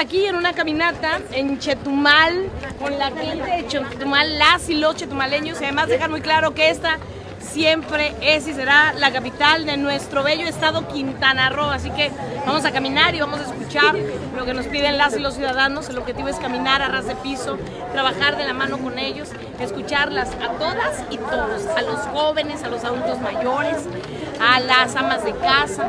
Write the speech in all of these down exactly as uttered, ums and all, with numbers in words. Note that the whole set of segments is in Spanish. aquí en una caminata en Chetumal, con la gente de Chetumal, las y los chetumaleños, y además dejar muy claro que esta siempre es y será la capital de nuestro bello estado Quintana Roo. Así que vamos a caminar y vamos a escuchar lo que nos piden las y los ciudadanos. El objetivo es caminar a ras de piso, trabajar de la mano con ellos, escucharlas a todas y todos, a los jóvenes, a los adultos mayores, a las amas de casa,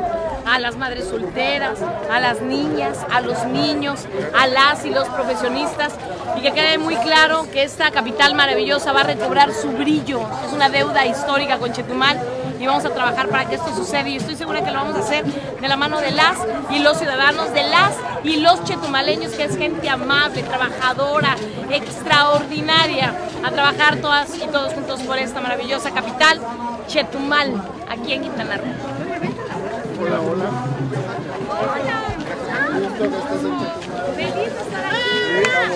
a las madres solteras, a las niñas, a los niños, a las y los profesionistas, y que quede muy claro que esta capital maravillosa va a recobrar su brillo. Es una deuda histórica con Chetumal y vamos a trabajar para que esto suceda, y estoy segura que lo vamos a hacer de la mano de las y los ciudadanos, de las y los chetumaleños, que es gente amable, trabajadora, extraordinaria, a trabajar todas y todos juntos por esta maravillosa capital, Chetumal, aquí en Quintana Roo. Hola, hola. Hola. Feliz estar aquí.